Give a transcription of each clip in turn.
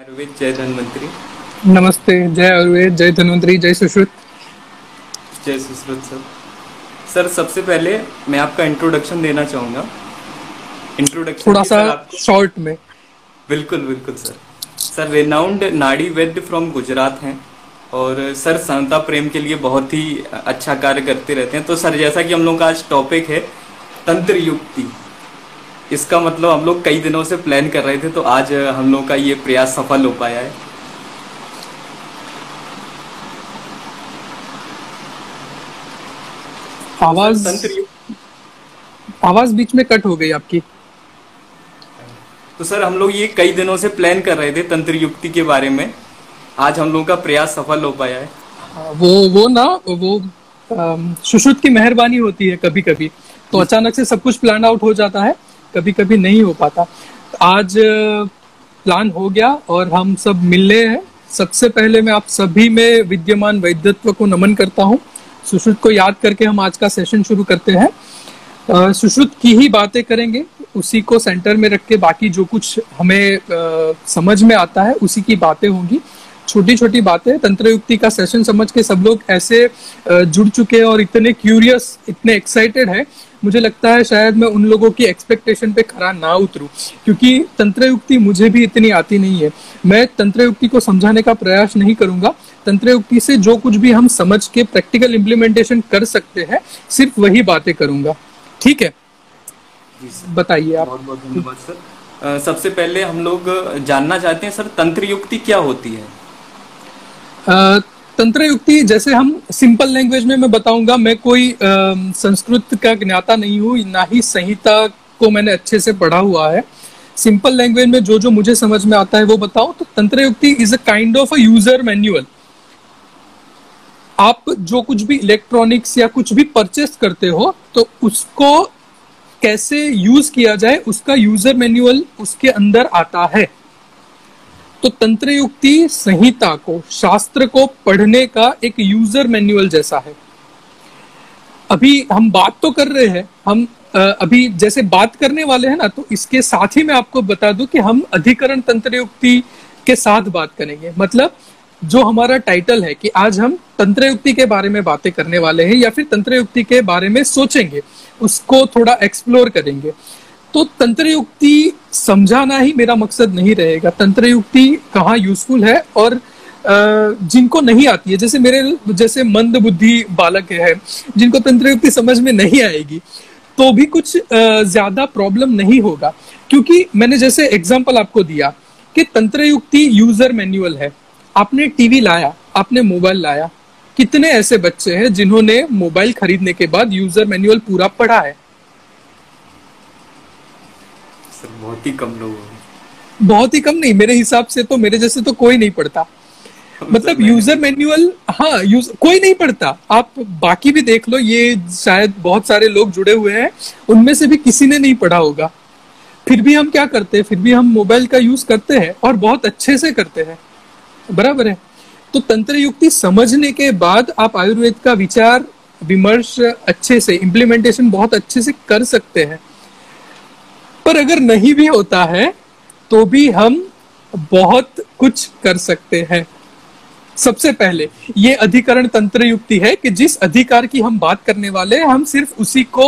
आयुर्वेद जय धन्वंतरी। नमस्ते, जय आयुर्वेद, जय धन्वंतरी, जय सुश्रुत। जय सुश्रुत सर, सबसे पहले मैं आपका इंट्रोडक्शन देना चाहूँगा। इंट्रोडक्शन थोड़ा सा शॉर्ट में। बिल्कुल बिल्कुल सर रेनाउंड नाड़ी वैद्य फ्रॉम गुजरात हैं और सर संहिता प्रेम के लिए बहुत ही अच्छा कार्य करते रहते हैं। तो सर, जैसा कि हम लोग का आज टॉपिक है तंत्रयुक्ति, इसका मतलब हम लोग कई दिनों से प्लान कर रहे थे, तो आज हम लोग का ये प्रयास सफल हो पाया है। आवाज बीच में कट हो गई आपकी। तो सर, हम लोग ये कई दिनों से प्लान कर रहे थे तंत्रयुक्ति के बारे में, आज हम लोगों का प्रयास सफल हो पाया है। वो सुश्रुत की मेहरबानी होती है। कभी कभी तो अचानक से सब कुछ प्लान आउट हो जाता है, कभी कभी नहीं हो पाता। आज प्लान हो गया और हम सब मिले हैं। सबसे पहले मैं आप सभी में विद्यमान वैद्यत्व को नमन करता हूँ। सुश्रुत को याद करके हम आज का सेशन शुरू करते हैं। सुश्रुत की ही बातें करेंगे, उसी को सेंटर में रख के बाकी जो कुछ हमें समझ में आता है उसी की बातें होंगी। छोटी छोटी बातें। तंत्रयुक्ति का सेशन समझ के सब लोग ऐसे जुड़ चुके हैं और इतने क्यूरियस, इतने एक्साइटेड है। मुझे लगता है शायद मैं उन लोगों की एक्सपेक्टेशन पे खरा ना उतरूं, क्योंकि तंत्रयुक्ति मुझे भी इतनी आती नहीं है। मैं तंत्रयुक्ति को समझाने का प्रयास नहीं करूंगा। तंत्रयुक्ति से जो कुछ भी हम समझ के प्रैक्टिकल इम्प्लीमेंटेशन कर सकते हैं, सिर्फ वही बातें करूंगा। ठीक है, बताइए आप। बहुत बहुत धन्यवाद सर। सबसे पहले हम लोग जानना चाहते हैं सर, तंत्रयुक्ति क्या होती है? तंत्रयुक्ति, जैसे हम सिंपल लैंग्वेज में मैं बताऊंगा, मैं कोई संस्कृत का ज्ञाता नहीं हूँ, ना ही संहिता को मैंने अच्छे से पढ़ा हुआ है। सिंपल लैंग्वेज में जो जो मुझे समझ में आता है वो बताऊं तो तंत्रयुक्ति is a kind of a user manual. आप जो कुछ भी इलेक्ट्रॉनिक्स या कुछ भी परचेस करते हो तो उसको कैसे यूज किया जाए, उसका यूजर मैन्युअल उसके अंदर आता है। तो तंत्रयुक्ति संहिता को, शास्त्र को पढ़ने का एक यूजर मैन्युअल जैसा है। अभी हम बात तो कर रहे हैं, हम अभी जैसे बात करने वाले हैं ना, तो इसके साथ ही मैं आपको बता दूं कि हम अधिकरण तंत्रयुक्ति के साथ बात करेंगे। मतलब जो हमारा टाइटल है कि आज हम तंत्रयुक्ति के बारे में बातें करने वाले हैं या फिर तंत्रयुक्ति के बारे में सोचेंगे, उसको थोड़ा एक्सप्लोर करेंगे। तो तंत्रयुक्ति समझाना ही मेरा मकसद नहीं रहेगा। तंत्रयुक्ति कहाँ यूजफुल है और जिनको नहीं आती है, जैसे मेरे जैसे मंद बुद्धि बालक है जिनको तंत्रयुक्ति समझ में नहीं आएगी, तो भी कुछ ज्यादा प्रॉब्लम नहीं होगा, क्योंकि मैंने जैसे एग्जांपल आपको दिया कि तंत्रयुक्ति यूजर मैन्युअल है। आपने टीवी लाया, आपने मोबाइल लाया। कितने ऐसे बच्चे हैं जिन्होंने मोबाइल खरीदने के बाद यूजर मैन्युअल पूरा पढ़ा है? बहुत ही कम लोग, बहुत ही कम नहीं, मेरे हिसाब से तो मेरे जैसे तो कोई नहीं पढ़ता। मतलब यूजर मैन्युअल, हाँ, कोई नहीं पढ़ता। आप बाकी भी देख लो, ये शायद बहुत सारे लोग जुड़े हुए हैं, उनमें से भी किसी ने नहीं पढ़ा होगा। फिर भी हम क्या करते हैं, फिर भी हम मोबाइल का यूज करते हैं और बहुत अच्छे से करते हैं। बराबर है। तो तंत्रयुक्ति समझने के बाद आप आयुर्वेद का विचार विमर्श अच्छे से, इम्प्लीमेंटेशन बहुत अच्छे से कर सकते हैं। पर अगर नहीं भी होता है तो भी हम बहुत कुछ कर सकते हैं। सबसे पहले ये अधिकरण तंत्रयुक्ति है कि जिस अधिकार की हम बात करने वाले हैं, हम सिर्फ उसी को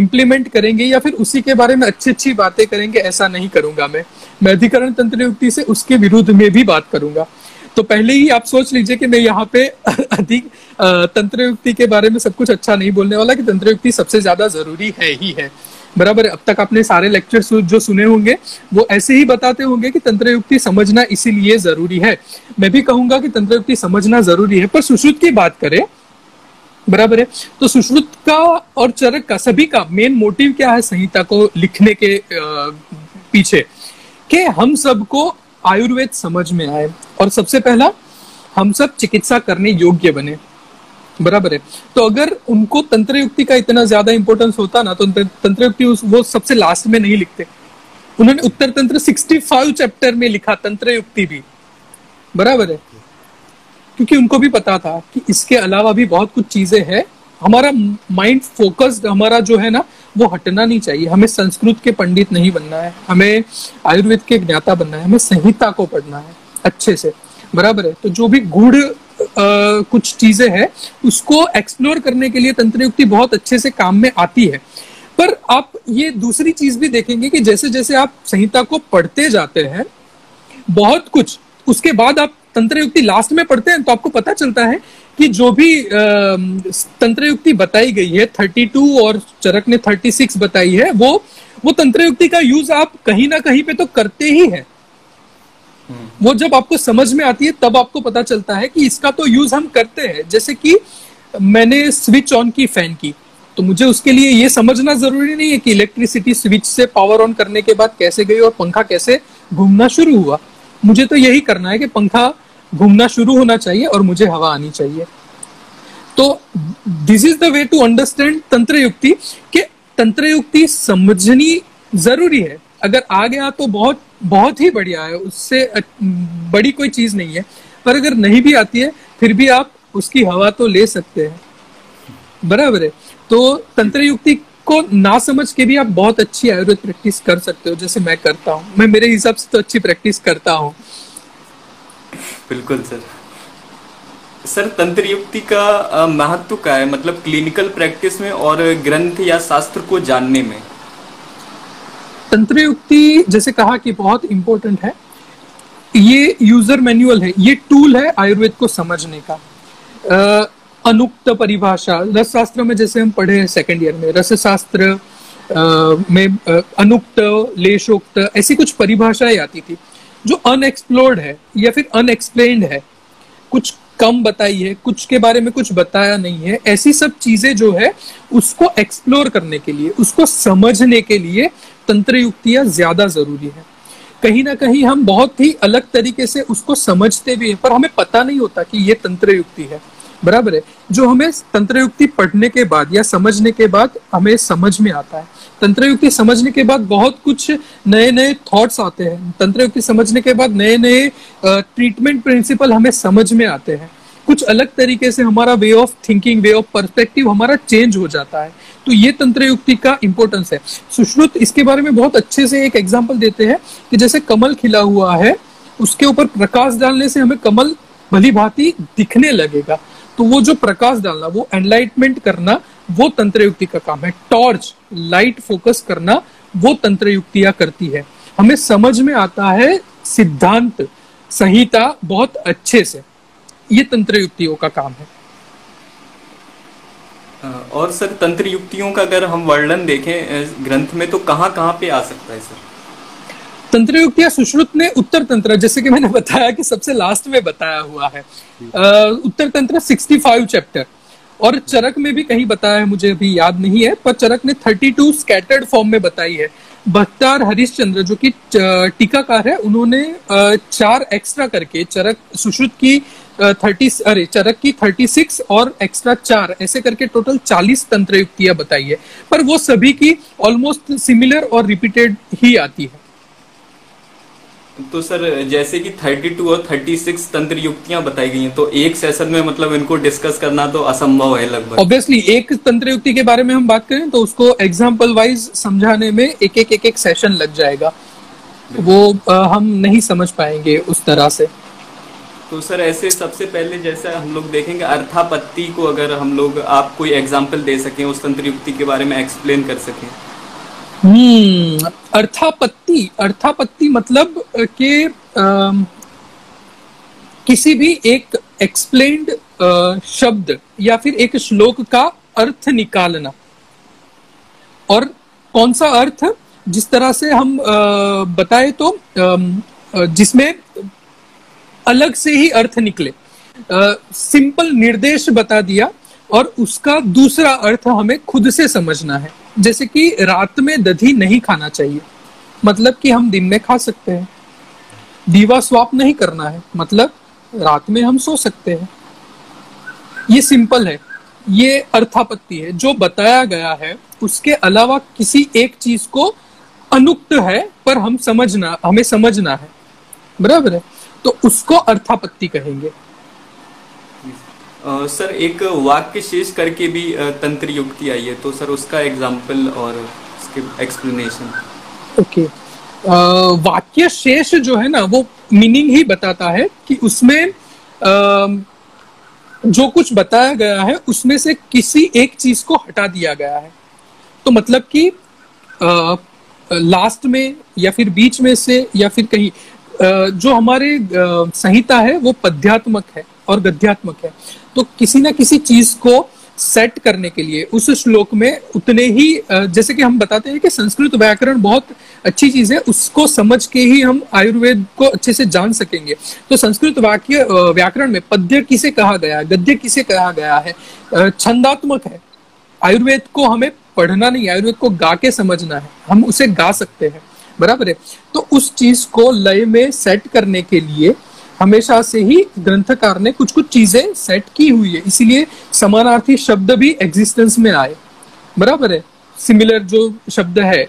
इम्प्लीमेंट करेंगे या फिर उसी के बारे में अच्छी अच्छी बातें करेंगे, ऐसा नहीं करूंगा। मैं अधिकरण तंत्रयुक्ति से उसके विरुद्ध में भी बात करूंगा। तो पहले ही आप सोच लीजिए कि मैं यहाँ पे अधिक तंत्रयुक्ति के बारे में सब कुछ अच्छा नहीं बोलने वाला, कि तंत्रयुक्ति सबसे ज्यादा जरूरी है ही है। बराबर। अब तक आपने सारे लेक्चर्स जो सुने होंगे वो ऐसे ही बताते होंगे कि तंत्रयुक्ति समझना इसीलिए जरूरी है। मैं भी कहूंगा कि तंत्रयुक्ति समझना जरूरी है। पर सुश्रुत की बात करें, बराबर है, तो सुश्रुत का और चरक का, सभी का मेन मोटिव क्या है संहिता को लिखने के पीछे? कि हम सबको आयुर्वेद समझ में आए और सबसे पहला हम सब चिकित्सा करने योग्य बने। बराबर है। तो अगर उनको तंत्रयुक्ति का इतना ज्यादा इंपॉर्टेंस होता ना, तो तंत्रयुक्ति वो सबसे लास्ट में नहीं लिखते। उन्होंने उत्तर तंत्र 65 चैप्टर में लिखा तंत्रयुक्ति भी। बराबर है, क्योंकि उनको भी पता था कि इसके अलावा भी बहुत कुछ चीजें हैं। हमारा माइंड फोकस्ड, हमारा जो है ना वो हटना नहीं चाहिए। हमें संस्कृत के पंडित नहीं बनना है, हमें आयुर्वेद के ज्ञाता बनना है, हमें संहिता को पढ़ना है अच्छे से, बराबर है। तो जो भी गूढ़ कुछ चीजें हैं उसको एक्सप्लोर करने के लिए तंत्रयुक्ति बहुत अच्छे से काम में आती है। पर आप ये दूसरी चीज भी देखेंगे कि जैसे जैसे आप संहिता को पढ़ते जाते हैं बहुत कुछ, उसके बाद आप तंत्रयुक्ति लास्ट में पढ़ते हैं तो आपको पता चलता है कि जो भी तंत्रयुक्ति बताई गई है 32 और चरक ने 36 बताई है, वो तंत्रयुक्ति का यूज आप कहीं ना कहीं पे तो करते ही हैं। वो जब आपको समझ में आती है तब आपको पता चलता है कि इसका तो यूज हम करते हैं। जैसे कि मैंने स्विच ऑन की फैन की, तो मुझे उसके लिए ये समझना जरूरी नहीं है कि इलेक्ट्रिसिटी स्विच से पावर ऑन करने के बाद कैसे गई और पंखा कैसे घूमना शुरू हुआ। मुझे तो यही करना है कि पंखा घूमना शुरू होना चाहिए और मुझे हवा आनी चाहिए। तो this is the way to understand तंत्रयुक्ति, कि तंत्रयुक्ति समझनी जरूरी है। अगर आ गया तो बहुत बहुत ही बढ़िया है, उससे बड़ी कोई चीज नहीं है। पर अगर नहीं भी आती है फिर भी आप उसकी हवा तो ले सकते हैं, बराबर है। तो तंत्रयुक्ति को ना समझ के भी आप बहुत अच्छी आयुर्वेद प्रैक्टिस कर सकते हो, जैसे मैं करता हूँ। मैं मेरे हिसाब से तो अच्छी प्रैक्टिस करता हूँ। बिल्कुल सर। सर तंत्रयुक्ति का महत्व क्या है, मतलब क्लिनिकल प्रैक्टिस में और ग्रंथ या शास्त्र को जानने में? तंत्रयुक्ति जैसे कहा कि बहुत इम्पोर्टेंट है। ये यूजर मैनुअल है, ये टूल है आयुर्वेद को समझने का। अनुक्त परिभाषा रस शास्त्र में, जैसे हम पढ़े हैं सेकेंड ईयर में रस शास्त्र में, अनुक्त लेशोक्त ऐसी कुछ परिभाषाएं आती थी जो अनएक्सप्लोर्ड है या फिर अनएक्सप्लेन्ड है, कुछ कम बताई है, कुछ के बारे में कुछ बताया नहीं है। ऐसी सब चीजें जो है उसको एक्सप्लोर करने के लिए, उसको समझने के लिए तंत्रयुक्तियां ज्यादा जरूरी है। कहीं ना कहीं हम बहुत ही अलग तरीके से उसको समझते भी हैं पर हमें पता नहीं होता कि ये तंत्रयुक्ति है, बराबर है। जो हमें तंत्रयुक्ति पढ़ने के बाद या समझने के बाद हमें समझ में आता है। तंत्रयुक्ति समझने के बाद बहुत कुछ नए नए थॉट्स आते हैं। तंत्रयुक्ति समझने के बाद नए नए ट्रीटमेंट प्रिंसिपल हमें समझ में आते हैं। कुछ अलग तरीके से हमारा way of thinking, way of perspective हमारा चेंज हो जाता है। तो ये तंत्रयुक्ति का इंपॉर्टेंस है। सुश्रुत इसके बारे में बहुत अच्छे से एक एग्जाम्पल देते हैं कि जैसे कमल खिला हुआ है, उसके ऊपर प्रकाश डालने से हमें कमल भली भांति दिखने लगेगा। तो वो जो प्रकाश डालना, वो एनलाइटमेंट करना, वो तंत्रयुक्ति का काम है। टॉर्च लाइट फोकस करना वो तंत्रयुक्तियां करती है। हमें समझ में आता है सिद्धांत संहिता बहुत अच्छे से, ये तंत्रयुक्तियों का काम है। और सर तंत्रयुक्तियों का अगर हम वर्णन देखें ग्रंथ में तो कहाँ कहाँ पे आ सकता है सर? तंत्रयुक्तियां सुश्रुत ने उत्तर तंत्र, जैसे कि मैंने बताया कि सबसे लास्ट में बताया हुआ है, उत्तर तंत्र 65 चैप्टर, और चरक में भी कहीं बताया है, मुझे अभी याद नहीं है, पर चरक ने 32 स्कैटर्ड फॉर्म में बताई है। भट्टार हरिश्चंद्र जो कि टीकाकार है, उन्होंने 4 एक्स्ट्रा करके चरक सुश्रुत की 36 और एक्स्ट्रा 4 ऐसे करके टोटल 40 तंत्रयुक्तियां बताई है। पर वो सभी की ऑलमोस्ट सिमिलर और रिपीटेड ही आती है। तो सर जैसे कि 32 और 36 तंत्र युक्तियां बताई गई हैं, तो एक सेशन में मतलब इनको डिस्कस करना तो असंभव है लगभग। ऑब्वियसली एक तंत्र युक्ति के बारे में हम बात करें तो उसको एग्जांपल वाइज समझाने में एक सेशन लग जाएगा, वो हम नहीं समझ पाएंगे उस तरह से। तो सर ऐसे सबसे पहले जैसा हम लोग देखेंगे अर्थापत्ति को, अगर हम लोग आप कोई एग्जाम्पल दे सकें, उस तंत्र युक्ति के बारे में एक्सप्लेन कर सकें। अर्थापत्ति मतलब के किसी भी एक एक्सप्लेन्ड शब्द या फिर एक श्लोक का अर्थ निकालना, और कौन सा अर्थ, जिस तरह से हम बताए तो जिसमें अलग से ही अर्थ निकले। सिंपल निर्देश बता दिया और उसका दूसरा अर्थ हमें खुद से समझना है। जैसे कि रात में दही नहीं खाना चाहिए, मतलब कि हम दिन में खा सकते हैं। दीवा स्वाप नहीं करना है, मतलब रात में हम सो सकते हैं। ये सिंपल है, ये अर्थापत्ति है। जो बताया गया है उसके अलावा किसी एक चीज को अनुक्त है पर हमें समझना है, बराबर है, तो उसको अर्थापत्ति कहेंगे। सर एक वाक्य शेष करके भी तंत्रयुक्ति आई है, तो सर उसका एग्जाम्पल और उसके एक्सप्लेनेशन। ओके वाक्य शेष जो है ना वो मीनिंग ही बताता है कि उसमें जो कुछ बताया गया है उसमें से किसी एक चीज को हटा दिया गया है। तो मतलब कि लास्ट में या फिर बीच में से या फिर कहीं जो हमारे संहिता है वो पद्यात्मक है और गद्यात्मक है, तो किसी ना किसी चीज को सेट करने के लिए उस श्लोक में उतने ही जैसे कि हम बताते हैं कि संस्कृत व्याकरण बहुत अच्छी चीज है, उसको समझ के ही हम आयुर्वेद को अच्छे से जान सकेंगे। तो संस्कृत वाक्य व्याकरण में पद्य किसे कहा गया है, गद्य किसे कहा गया है, छंदात्मक है। आयुर्वेद को हमें पढ़ना नहीं, आयुर्वेद को गा के समझना है, हम उसे गा सकते हैं, बराबर है। तो उस चीज को लय में सेट करने के लिए हमेशा से ही ग्रंथकार ने कुछ कुछ चीजें सेट की हुई है, इसीलिए समानार्थी शब्द भी एग्जिस्टेंस में आए, बराबर है। सिमिलर जो शब्द है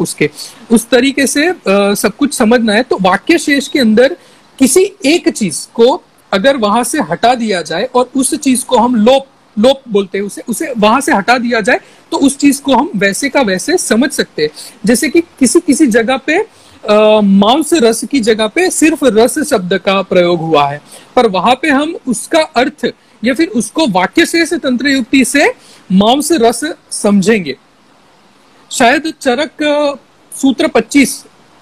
उसके उस तरीके से सब कुछ समझना है। तो वाक्य शेष के अंदर किसी एक चीज को अगर वहां से हटा दिया जाए और उस चीज को हम लोप बोलते हैं उसे वहां से हटा दिया जाए तो उस चीज को हम वैसे का वैसे समझ सकते हैं। जैसे कि किसी किसी जगह पे मांस रस की जगह पे सिर्फ रस शब्द का प्रयोग हुआ है, पर वहां पे हम उसका अर्थ या फिर उसको वाक्य शेष तंत्र युक्ति से मांस रस समझेंगे। शायद चरक सूत्र 25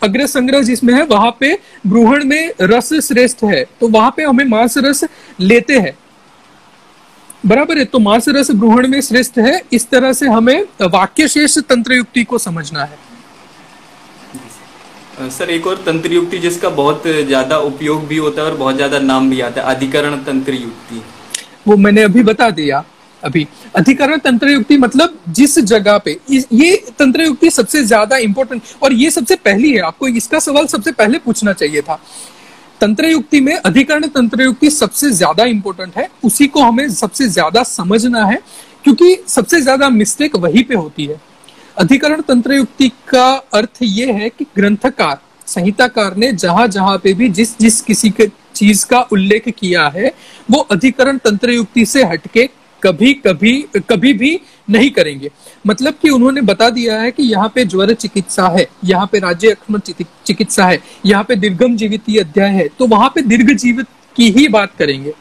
अग्र संग्रह जिसमें है वहां पे ब्रूहण में रस श्रेष्ठ है, तो वहां पे हमें मांस रस लेते हैं, बराबर है। तो मांस रस ब्रूहण में श्रेष्ठ है, इस तरह से हमें वाक्य शेष तंत्र युक्ति को समझना है। सर एक और तंत्र युक्ति जिसका बहुत ज्यादा उपयोग भी होता है और बहुत ज्यादा नाम भी आता है, अधिकरण तंत्र युक्ति, वो मैंने अभी बता दिया। अभी अधिकरण तंत्र युक्ति मतलब जिस जगह पे ये तंत्र युक्ति सबसे ज्यादा इंपॉर्टेंट और ये सबसे पहली है, आपको इसका सवाल सबसे पहले पूछना चाहिए था। तंत्र युक्ति में अधिकरण तंत्र युक्ति सबसे ज्यादा इंपॉर्टेंट है, उसी को हमें सबसे ज्यादा समझना है क्योंकि सबसे ज्यादा मिस्टेक वहीं पे होती है। अधिकरण तंत्र युक्ति का अर्थ ये है कि ग्रंथकार संहिताकार ने जहां जहां पे भी जिस जिस किसी के चीज का उल्लेख किया है वो अधिकरण तंत्र युक्ति से हटके कभी भी नहीं करेंगे। मतलब कि उन्होंने बता दिया है कि यहाँ पे ज्वर चिकित्सा है, यहाँ पे राज्य अक्षम चिकित्सा है, यहाँ पे दीर्घम जीवितीय अध्याय है, तो वहां पे दीर्घ जीवित की ही बात करेंगे।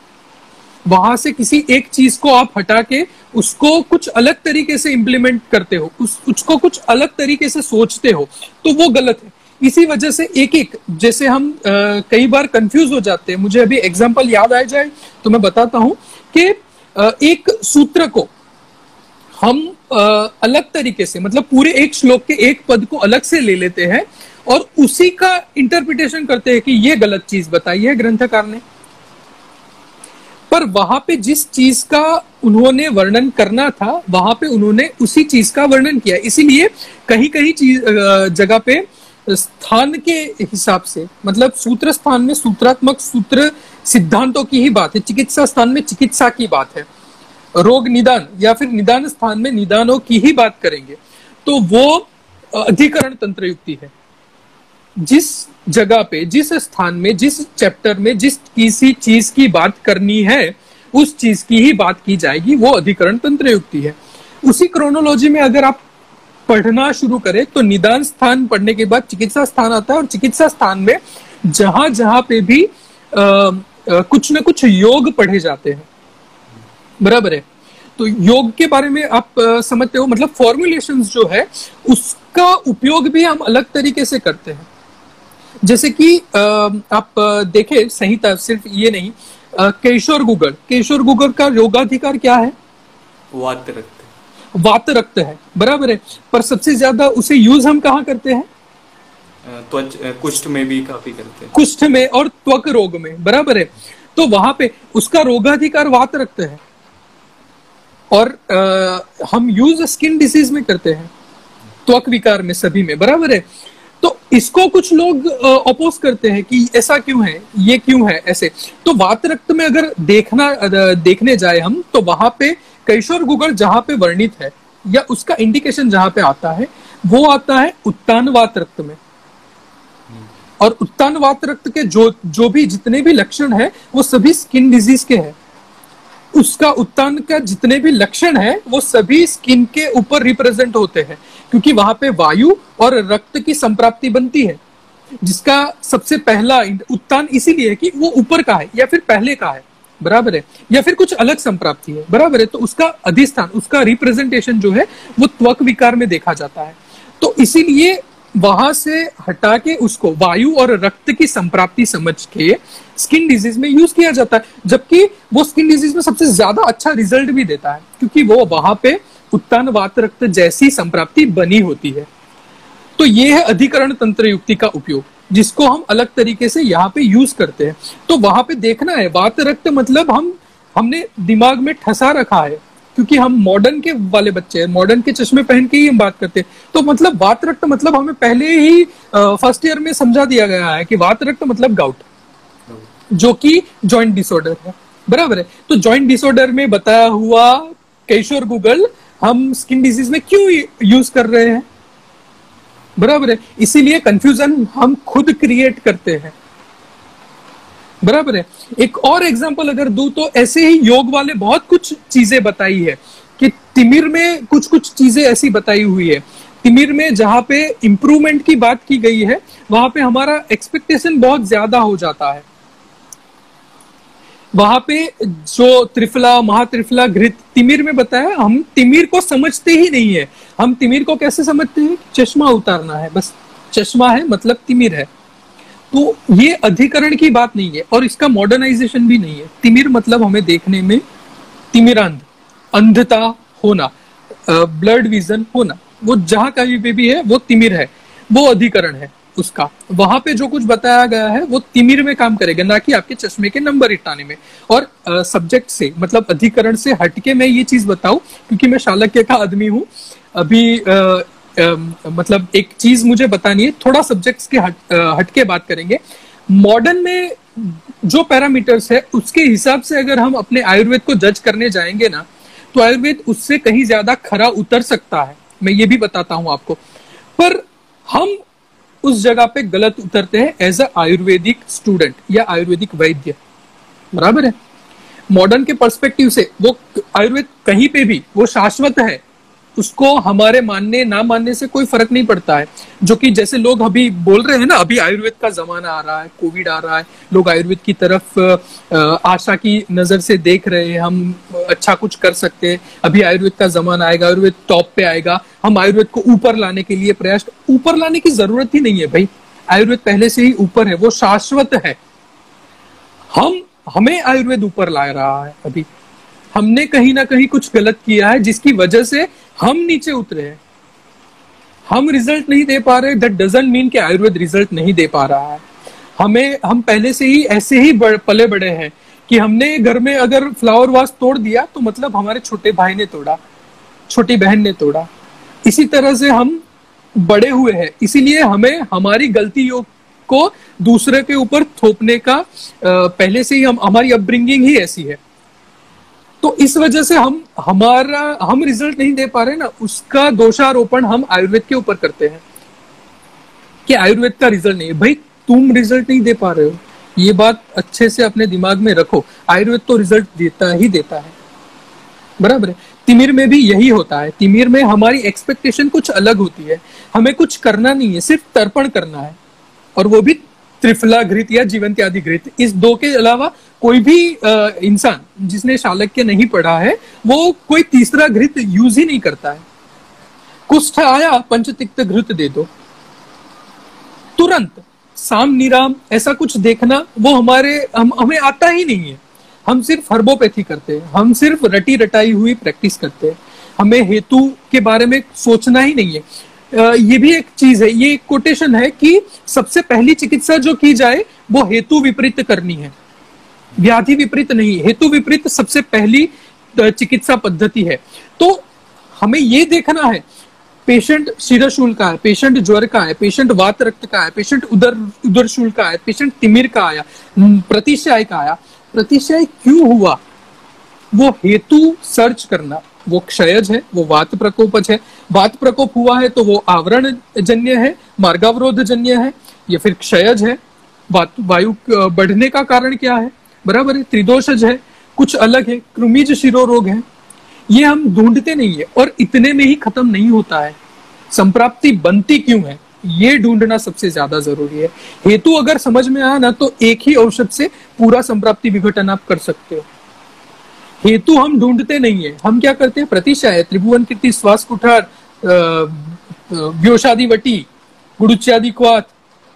वहां से किसी एक चीज को आप हटा के उसको कुछ अलग तरीके से इम्प्लीमेंट करते हो, उसको कुछ अलग तरीके से सोचते हो, तो वो गलत है। इसी वजह से एक जैसे हम कई बार कंफ्यूज हो जाते हैं। मुझे अभी एग्जांपल याद आ जाए तो मैं बताता हूं कि एक सूत्र को हम अलग तरीके से मतलब पूरे एक श्लोक के एक पद को अलग से ले लेते हैं और उसी का इंटरप्रिटेशन करते हैं कि ये गलत चीज बताई है ग्रंथकार ने, पर वहां पे जिस चीज का उन्होंने वर्णन करना था वहां पे उन्होंने उसी चीज का वर्णन किया। इसीलिए कहीं कहीं जगह पे स्थान के हिसाब से मतलब सूत्र स्थान में सूत्रात्मक सूत्र सिद्धांतों की ही बात है, चिकित्सा स्थान में चिकित्सा की बात है, रोग निदान या फिर निदान स्थान में निदानों की ही बात करेंगे, तो वो अधिकरण तंत्र युक्ति है। जिस जगह पे जिस स्थान में जिस चैप्टर में जिस किसी चीज की बात करनी है उस चीज की ही बात की जाएगी, वो अधिकरण तंत्र युक्ति है। उसी क्रोनोलॉजी में अगर आप पढ़ना शुरू करें तो निदान स्थान पढ़ने के बाद चिकित्सा स्थान आता है और चिकित्सा स्थान में जहां जहां पे भी कुछ ना कुछ योग पढ़े जाते हैं, बराबर है। तो योग के बारे में आप समझते हो, मतलब फॉर्मुलेशंस जो है उसका उपयोग भी हम अलग तरीके से करते हैं। जैसे कि आप देखें संहिता सिर्फ ये नहीं, केशोर गुगर का योगाधिकार क्या है, वात रक्त है, बराबर है। पर सबसे ज्यादा उसे यूज हम कहाँ करते हैं, त्वच कुष्ठ में भी काफी करते हैं, कुष्ठ में और त्वक रोग में, बराबर है। तो वहां पे उसका रोगाधिकार वात रक्त है और हम यूज स्किन डिसीज में करते हैं, त्वक विकार में, सभी में, बराबर है। तो इसको कुछ लोग अपोज करते हैं कि ऐसा क्यों है, ये क्यों है ऐसे। तो वात रक्त में अगर देखने जाए हम तो वहां पे कैशोर गुगर जहां पे वर्णित है या उसका इंडिकेशन जहां पे आता है वो आता है उत्तान वात रक्त में, और उत्तान वात रक्त के जो भी जितने भी लक्षण है वो सभी स्किन डिजीज के हैं। उसका उत्तान का जितने भी लक्षण है वो सभी स्किन के ऊपर रिप्रेजेंट होते हैं, क्योंकि वहां पे वायु और रक्त की संप्राप्ति बनती है, जिसका सबसे पहला उत्तान इसीलिए है कि वो ऊपर का है या फिर पहले का है, बराबर है, या फिर कुछ अलग संप्राप्ति है, बराबर है। तो उसका अधिष्ठान, उसका रिप्रेजेंटेशन जो है वो त्वक विकार में देखा जाता है। तो इसीलिए वहां से हटा के उसको वायु और रक्त की संप्राप्ति समझ के स्किन डिजीज में यूज किया जाता है, जबकि वो स्किन डिजीज में सबसे ज्यादा अच्छा रिजल्ट भी देता है, क्योंकि वो वहां पे उत्तान वात रक्त जैसी संप्राप्ति बनी होती है। तो ये है अधिकरण तंत्र युक्ति का उपयोग, जिसको हम अलग तरीके से यहाँ पे यूज करते हैं। तो वहां पे देखना है वात रक्त मतलब हमने दिमाग में ठसा रखा है, क्योंकि हम मॉडर्न के वाले बच्चे हैं, मॉडर्न के चश्मे पहन के ही हम बात करते हैं। तो मतलब वात रक्त मतलब हमें पहले ही फर्स्ट ईयर में समझा दिया गया है कि वात रक्त मतलब गाउट, जो कि जॉइंट डिसऑर्डर है, बराबर है। तो जॉइंट डिसऑर्डर में बताया हुआ केशोर गुगल हम स्किन डिजीज में क्यों यूज कर रहे हैं, बराबर है। इसीलिए कंफ्यूजन हम खुद क्रिएट करते हैं, बराबर है। एक और एग्जांपल अगर दूं तो ऐसे ही योग वाले बहुत कुछ चीजें बताई है कि तिमिर में कुछ कुछ चीजें ऐसी बताई हुई है। तिमिर में जहां पे इंप्रूवमेंट की बात की गई है वहां पे हमारा एक्सपेक्टेशन बहुत ज्यादा हो जाता है। वहां पे जो त्रिफला, महात्रिफला, घृत, तिमिर में बताया हम तिमिर को समझते ही नहीं है। हम तिमिर को कैसे समझते हैं? चश्मा उतारना है, बस चश्मा है मतलब तिमिर है। तो ये अधिकरण की बात नहीं है और इसका मॉडर्नाइजेशन भी नहीं है। तिमिर मतलब हमें देखने में तिमिरांध, अंधता होना, ब्लड विजन होना, वो जहां कहीं पे भी है वो तिमिर है, वो अधिकरण है उसका। वहां पे जो कुछ बताया गया है वो तिमिर में काम करेगा, ना कि आपके चश्मे के नंबर इटाने में। और सब्जेक्ट से मतलब अधिकरण से हटके मैं ये चीज बताऊं, क्योंकि मैं चाणक्य का आदमी हूं, अभी मतलब एक चीज मुझे बतानी है, थोड़ा सब्जेक्ट्स के हटके बात करेंगे। मॉडर्न में जो पैरामीटर्स है उसके हिसाब से अगर हम अपने आयुर्वेद को जज करने जाएंगे ना, तो आयुर्वेद उससे कहीं ज्यादा खरा उतर सकता है, मैं ये भी बताता हूं आपको। पर हम उस जगह पे गलत उतरते हैं एज अ आयुर्वेदिक स्टूडेंट या आयुर्वेदिक वैद्य, बराबर है। मॉडर्न के पर्सपेक्टिव से वो आयुर्वेद कहीं पे भी वो शाश्वत है, उसको हमारे मानने ना मानने से कोई फर्क नहीं पड़ता है। जो कि जैसे लोग अभी बोल रहे हैं ना, अभी आयुर्वेद का जमाना आ रहा है, कोविड आ रहा है, लोग आयुर्वेद की तरफ आशा की नजर से देख रहे हैं, हम अच्छा कुछ कर सकते हैं, अभी आयुर्वेद का जमाना आएगा, आयुर्वेद टॉप पे आएगा, हम आयुर्वेद को ऊपर लाने के लिए प्रयास। ऊपर लाने की जरूरत ही नहीं है भाई, आयुर्वेद पहले से ही ऊपर है, वो शाश्वत है। हमें आयुर्वेद ऊपर ला रहा है। अभी हमने कहीं ना कहीं कुछ गलत किया है जिसकी वजह से हम नीचे उतरे हैं, हम रिजल्ट नहीं दे पा रहे। दैट डजंट मीन कि आयुर्वेद रिजल्ट नहीं दे पा रहा है। हम पहले से ही ऐसे ही पले बड़े हैं कि हमने घर में अगर फ्लावर वास तोड़ दिया तो मतलब हमारे छोटे भाई ने तोड़ा, छोटी बहन ने तोड़ा। इसी तरह से हम बड़े हुए हैं, इसीलिए हमें हमारी गलतियों को दूसरे के ऊपर थोपने का पहले से ही हमारी अपब्रिंगिंग ही ऐसी है। तो इस वजह से हम रिजल्ट नहीं दे पा रहे ना, उसका दोषारोपण हम आयुर्वेद के ऊपर करते हैं कि आयुर्वेद का रिजल्ट नहीं है। भाई तुम रिजल्ट नहीं दे पा रहे हो, ये बात अच्छे से अपने दिमाग में रखो। आयुर्वेद तो रिजल्ट देता ही देता है, बराबर है। तिमिर में भी यही होता है। तिमिर में हमारी एक्सपेक्टेशन कुछ अलग होती है, हमें कुछ करना नहीं है, सिर्फ तर्पण करना है, और वो भी त्रिफला घृत या जीवंत आदि घृत। इस दो के अलावा कोई भी इंसान जिसने चाणक्य नहीं पढ़ा है वो कोई तीसरा घृत यूज ही नहीं करता है। कुष्ठ आया, पंचतिक्त घृत दे दो, तुरंत साम निराम ऐसा कुछ देखना वो हमें आता ही नहीं है। हम सिर्फ हर्बोपैथी करते हैं, हम सिर्फ रटी रटाई हुई प्रैक्टिस करते हैं, हमें हेतु के बारे में सोचना ही नहीं है। ये भी एक चीज है, ये एक कोटेशन है कि सबसे पहली चिकित्सा जो की जाए वो हेतु विपरीत करनी है, व्याधि विपरीत नहीं। हेतु विपरीत सबसे पहली चिकित्सा पद्धति है। तो हमें ये देखना है पेशेंट शिरशूल का है, पेशेंट ज्वर का है, पेशेंट वात रक्त का है, पेशेंट उदर शूल का है, पेशेंट तिमिर का आया, प्रतिशय का आया। प्रतिशय क्यों हुआ वो हेतु सर्च करना। वो क्षयज है, वो वात प्रकोपज है, वात प्रकोप हुआ है तो वो आवरण जन्य है, मार्गावरोध जन्य है, या फिर क्षयज है। वायु बढ़ने का कारण क्या है, बराबर है, त्रिदोषज है। कुछ अलग है। कृमि जो शिरोरोग है ये हम ढूंढते नहीं है और इतने में ही खत्म नहीं होता है। संप्राप्ति बनती क्यों है ये ढूंढना सबसे ज्यादा जरूरी है। हेतु अगर समझ में आया ना तो एक ही औषध से पूरा संप्राप्ति विघटन आप कर सकते हो। हेतु हम ढूंढते नहीं है, हम क्या करते हैं, प्रतिशा है, त्रिभुवन कीर्ति, श्वास कुठार, व्योशादि वटी, गुड़ुच्यादि क्वाथ,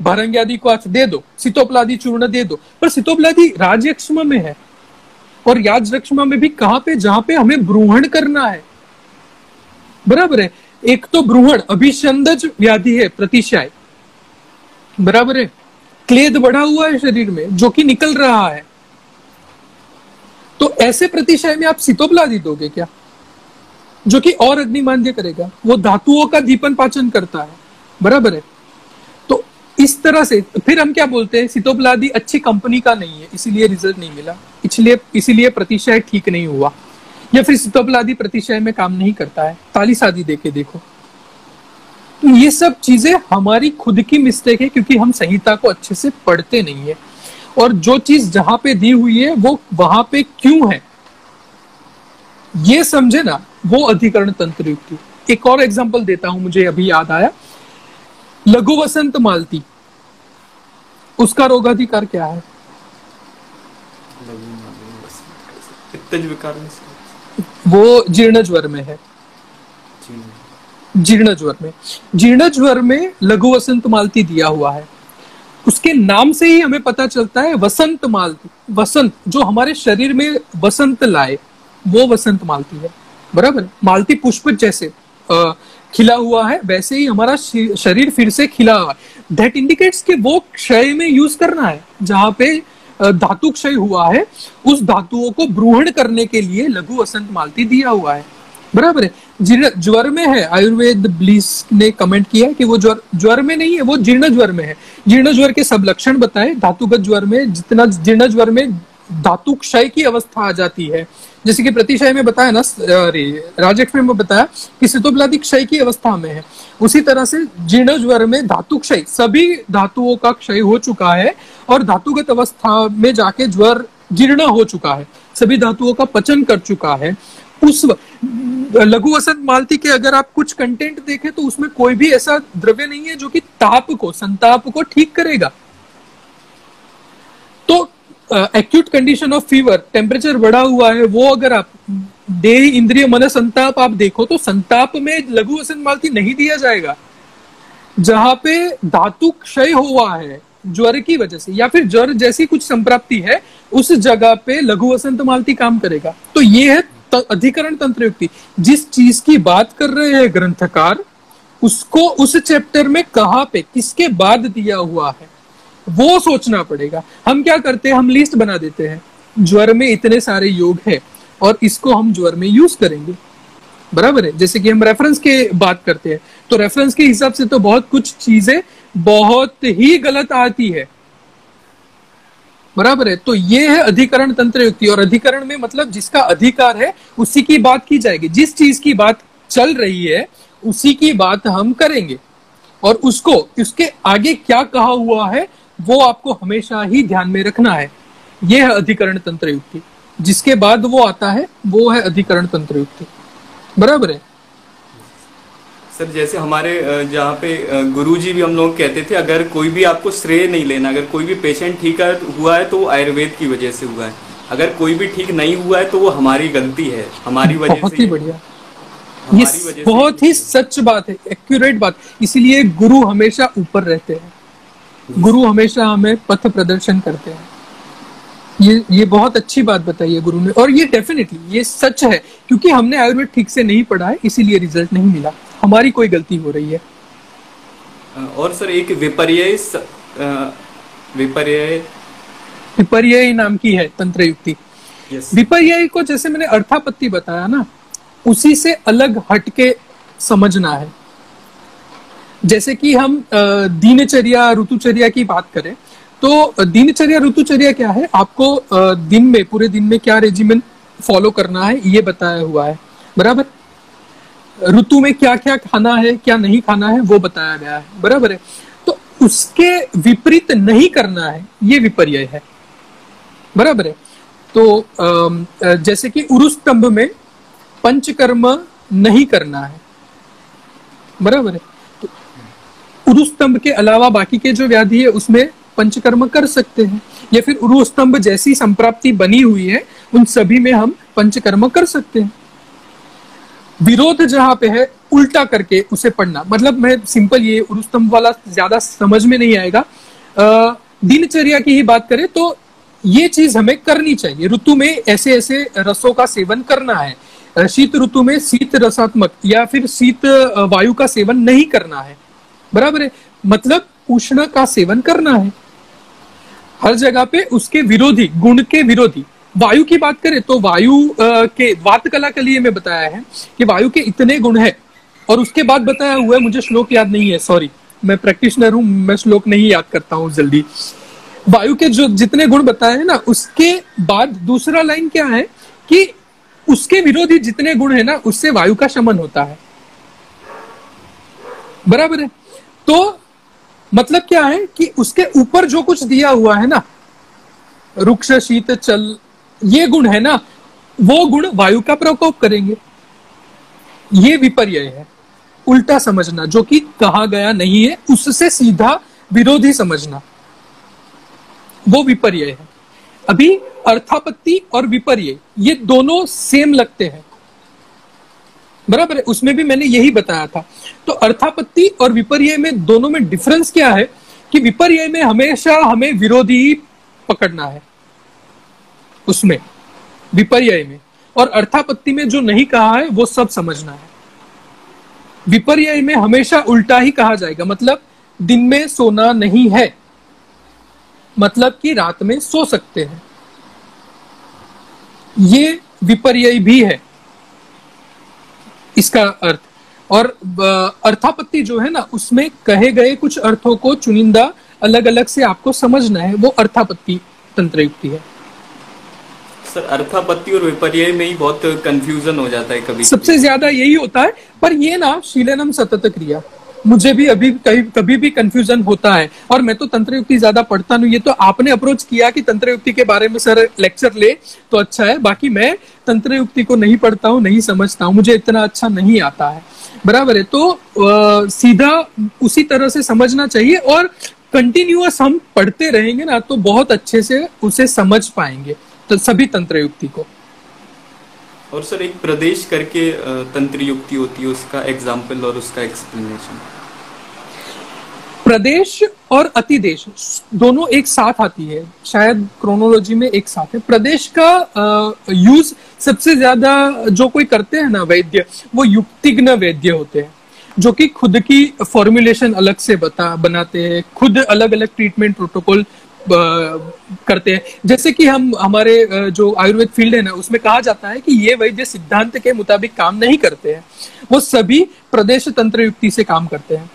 भारंग्यादि क्वाथ दे दो, सीतोपलादि चूर्ण दे दो। पर सीतोपलादि राजयक्ष्म में है और राजयक्ष्म में भी कहां पे, जहां पे हमें ब्रूहण करना है, बराबर है। एक तो ब्रूहण अभिषंदज व्याधि है प्रतिशाय, बराबर है, क्लेद बढ़ा हुआ है शरीर में जो कि निकल रहा है, तो ऐसे प्रतिशाय में आप सीतोपलादि दोगे क्या, जो कि और अग्निमांद्य करेगा, वो धातुओं का दीपन पाचन करता है, बराबर है। तो इस तरह से फिर हम क्या बोलते हैं, सीतोपलादि अच्छी कंपनी का नहीं है इसीलिए रिजल्ट नहीं मिला, इसीलिए प्रतिशय ठीक नहीं हुआ, या फिर सीतोपलादि प्रतिशय में काम नहीं करता है, तालिस आदि देके देखो। तो ये सब चीजें हमारी खुद की मिस्टेक है क्योंकि हम संहिता को अच्छे से पढ़ते नहीं है, और जो चीज जहां पे दी हुई है वो वहां पे क्यों है ये समझे ना, वो अधिकरण तंत्र युक्ति। एक और एग्जांपल देता हूं, मुझे अभी याद आया, लघु वसंत मालती, उसका रोगाधिकार क्या है, वो जीर्ण ज्वर में है, जीर्ण ज्वर में, जीर्ण ज्वर में लघु वसंत मालती दिया हुआ है। उसके नाम से ही हमें पता चलता है वसंत मालती, वसंत जो हमारे शरीर में वसंत लाए वो वसंत मालती है, बराबर। मालती पुष्प जैसे खिला हुआ है वैसे ही हमारा शरीर फिर से खिला हुआ है, दैट इंडिकेट्स कि वो क्षय में यूज करना है, जहां पे धातु क्षय हुआ है उस धातुओं को ब्रूहण करने के लिए लघु वसंत मालती दिया हुआ है, बराबर है। जीर्ण ज्वर में है, आयुर्वेद ब्लिस ने कमेंट किया कि वो ज्वर में नहीं है, वो जीर्ण ज्वर में है। जीर्ण ज्वर के सब लक्षण बताए, धातुगत ज्वर में जितना, जीर्ण ज्वर में धातु क्षय की अवस्था आ जाती है, जैसे कि प्रतिशय में बताया ना, राजयक्ष्म में बताया कि सीतोपलादि क्षय की अवस्था में है, उसी तरह से जीर्ण ज्वर में धातु क्षय, सभी धातुओं का क्षय हो चुका है और धातुगत अवस्था में जाके ज्वर जीर्ण हो चुका है, सभी धातुओं का पचन कर चुका है। उस लघु वसंत मालती के अगर आप कुछ कंटेंट देखें तो उसमें कोई भी ऐसा द्रव्य नहीं है जो कि ताप को, संताप को ठीक करेगा। तो acute condition of fever, temperature बढ़ा हुआ है, वो अगर आप देह इंद्रिय मन संताप आप देखो तो संताप में लघु वसंत मालती नहीं दिया जाएगा। जहां पे धातु क्षय हुआ है ज्वर की वजह से या फिर ज्वर जैसी कुछ संप्राप्ति है उस जगह पे लघु वसंत मालती काम करेगा। तो ये है अधिकरण तंत्रयुक्ति। जिस चीज की बात कर रहे हैं ग्रंथकार उसको उस चैप्टर में कहां पे किसके बाद दिया हुआ है वो सोचना पड़ेगा। हम क्या करते हैं, हम लिस्ट बना देते हैं ज्वर में इतने सारे योग है और इसको हम ज्वर में यूज करेंगे, बराबर है। जैसे कि हम रेफरेंस के बात करते हैं तो रेफरेंस के हिसाब से तो बहुत कुछ चीजें बहुत ही गलत आती है, बराबर है। तो ये है अधिकरण तंत्र युक्ति। और अधिकरण में मतलब जिसका अधिकार है उसी की बात की जाएगी, जिस चीज की बात चल रही है उसी की बात हम करेंगे और उसको उसके आगे क्या कहा हुआ है वो आपको हमेशा ही ध्यान में रखना है। यह है अधिकरण तंत्र युक्ति। जिसके बाद वो आता है वो है अधिकरण तंत्र युक्ति, बराबर है सर। जैसे हमारे जहाँ पे गुरुजी भी हम लोग कहते थे अगर कोई भी, आपको श्रेय नहीं लेना, अगर कोई भी पेशेंट ठीक हुआ है तो आयुर्वेद की वजह से हुआ है, अगर कोई भी ठीक नहीं हुआ है तो वो हमारी गलती है, हमारी वजह से। बहुत ही बढ़िया, ये बहुत ही सच बात है, एक्यूरेट बात। इसीलिए गुरु हमेशा ऊपर रहते हैं, गुरु हमेशा हमें पथ प्रदर्शन करते हैं। ये बहुत अच्छी बात बताई है गुरु ने और ये डेफिनेटली ये सच है क्योंकि हमने आयुर्वेद ठीक से नहीं पढ़ा है इसीलिए रिजल्ट नहीं मिला, हमारी कोई गलती हो रही है। और सर एक विपर्यय नाम की है तंत्र युक्ति। विपर्यय को जैसे मैंने अर्थापत्ति बताया ना उसी से अलग हटके समझना है। जैसे कि हम दिनचर्या ऋतुचर्या की बात करें तो दिनचर्या ऋतुचर्या क्या है, आपको दिन में पूरे दिन में क्या रेजिमेंट फॉलो करना है ये बताया हुआ है, बराबर। ऋतु में क्या क्या खाना है क्या नहीं खाना है वो बताया गया है, बराबर है। तो उसके विपरीत नहीं करना है ये विपर्यय है, बराबर है। तो जैसे कि उरुस्तंभ में पंचकर्म नहीं करना है, बराबर है। तो उरुस्तंभ के अलावा बाकी के जो व्याधि है उसमें पंचकर्म कर सकते हैं, या फिर उरुस्तंभ जैसी संप्राप्ति बनी हुई है उन सभी में हम पंचकर्म कर सकते हैं। विरोध जहां पे है उल्टा करके उसे पढ़ना, मतलब मैं सिंपल ये उरुस्तंभ वाला ज्यादा समझ में नहीं आएगा। दिनचर्या की ही बात करें तो ये चीज हमें करनी चाहिए, ऋतु में ऐसे ऐसे रसों का सेवन करना है, शीत ऋतु में शीत रसात्मक या फिर शीत वायु का सेवन नहीं करना है, बराबर है, मतलब उष्ण का सेवन करना है। हर जगह पे उसके विरोधी, गुण के विरोधी। वायु की बात करें तो वायु के वात कला के लिए मैं बताया है कि वायु के इतने गुण है, और उसके बाद बताया हुआ है, मुझे श्लोक याद नहीं है, सॉरी, मैं प्रैक्टिशनर हूं, मैं श्लोक नहीं याद करता हूं जल्दी। वायु के जो जितने गुण बताए हैं ना, उसके बाद दूसरा लाइन क्या है कि उसके विरोधी जितने गुण है ना उससे वायु का शमन होता है, बराबर है। तो मतलब क्या है कि उसके ऊपर जो कुछ दिया हुआ है ना, रुक्ष शीत चल, ये गुण है ना, वो गुण वायु का प्रकोप करेंगे। ये विपर्यय है, उल्टा समझना, जो कि कहा गया नहीं है, उससे सीधा विरोधी समझना, वो विपर्यय है। अभी अर्थापत्ति और विपर्यय ये दोनों सेम लगते हैं, बराबर है, उसमें भी मैंने यही बताया था। तो अर्थापत्ति और विपर्यय में, दोनों में डिफरेंस क्या है कि विपर्यय में हमेशा हमें विरोधी पकड़ना है उसमें, विपर्यय में, और अर्थापत्ति में जो नहीं कहा है वो सब समझना है। विपर्यय में हमेशा उल्टा ही कहा जाएगा, मतलब दिन में सोना नहीं है, मतलब कि रात में सो सकते हैं, ये विपर्यय भी है इसका अर्थ। और अर्थापत्ति जो है ना, उसमें कहे गए कुछ अर्थों को चुनिंदा अलग अलग से आपको समझना है, वो अर्थापत्ति तंत्रयुक्ति है। सर, अर्थापत्ति और विपर्यय में ही बहुत कंफ्यूजन हो जाता है कभी, सबसे ज्यादा यही होता है। पर ये ना शीलनम सतत क्रिया, मुझे भी अभी कभी भी कंफ्यूजन होता है, और मैं तो तंत्रयुक्ति ज्यादा पढ़ता नहीं। ये तो आपने अप्रोच किया कि तंत्रयुक्ति के बारे में सर लेक्चर ले, तो अच्छा है, बाकी मैं तंत्रयुक्ति को नहीं पढ़ता हूँ, नहीं समझता हूँ, मुझे इतना अच्छा नहीं आता है, बराबर है। तो सीधा उसी तरह से समझना चाहिए, और कंटिन्यूअस हम पढ़ते रहेंगे ना तो बहुत अच्छे से उसे समझ पाएंगे, तो सभी तंत्रयुक्ति को। और सर, एक प्रदेश करके तंत्रयुक्ति होती है, उसका एग्जाम्पल और उसका एक्सप्लेनेशन। प्रदेश और अतिदेश दोनों एक साथ आती है, शायद क्रोनोलॉजी में एक साथ है। प्रदेश का यूज सबसे ज्यादा जो कोई करते हैं ना वैद्य, वो युक्तिज्ञ वैद्य होते हैं, जो कि खुद की फॉर्मुलेशन अलग से बनाते हैं, खुद अलग अलग ट्रीटमेंट प्रोटोकॉल करते हैं। जैसे कि हम हमारे जो आयुर्वेद फील्ड है ना, उसमें कहा जाता है कि ये वैद्य सिद्धांत के मुताबिक काम नहीं करते हैं, वो सभी प्रदेश तंत्र युक्ति से काम करते हैं।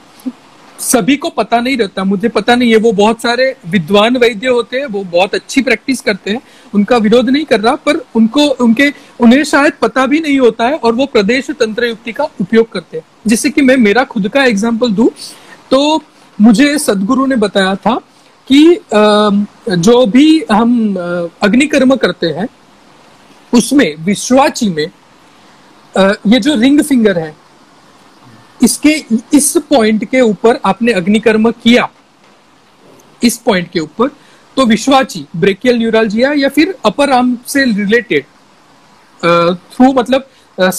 सभी को पता नहीं रहता, मुझे पता नहीं है, वो बहुत सारे विद्वान वैद्य होते हैं, वो बहुत अच्छी प्रैक्टिस करते हैं, उनका विरोध नहीं कर रहा, पर उन्हें शायद पता भी नहीं होता है, और वो प्रदेश तंत्र युक्ति का उपयोग करते हैं। जैसे कि मैं मेरा खुद का एग्जाम्पल दूं तो मुझे सदगुरु ने बताया था कि जो भी हम अग्निकर्म करते हैं उसमें विश्वाची में ये जो रिंग फिंगर है, इसके इस पॉइंट के ऊपर आपने अग्निकर्म किया, इस पॉइंट के ऊपर, तो विश्वाची ब्रेकियल न्यूरालजिया या फिर अपर आर्म से रिलेटेड थ्रू, मतलब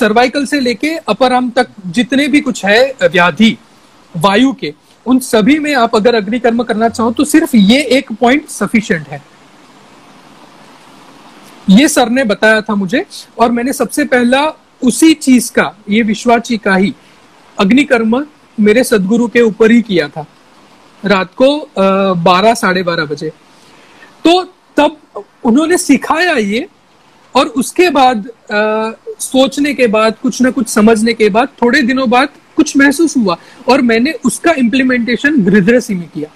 सर्वाइकल से लेके अपर आर्म तक जितने भी कुछ है व्याधि वायु के, उन सभी में आप अगर अग्निकर्म करना चाहो तो सिर्फ ये एक पॉइंट सफिशिएंट है। ये सर ने बताया था मुझे, और मैंने सबसे पहला उसी चीज का, ये विश्वाची का ही अग्निकर्म मेरे सदगुरु के ऊपर ही किया था, रात को 12, 12:30 बजे। तो तब उन्होंने सिखाया ये, और उसके बाद सोचने के बाद, कुछ ना कुछ समझने के बाद, थोड़े दिनों बाद कुछ महसूस हुआ, और मैंने उसका इम्प्लीमेंटेशन गृध्रसी में किया,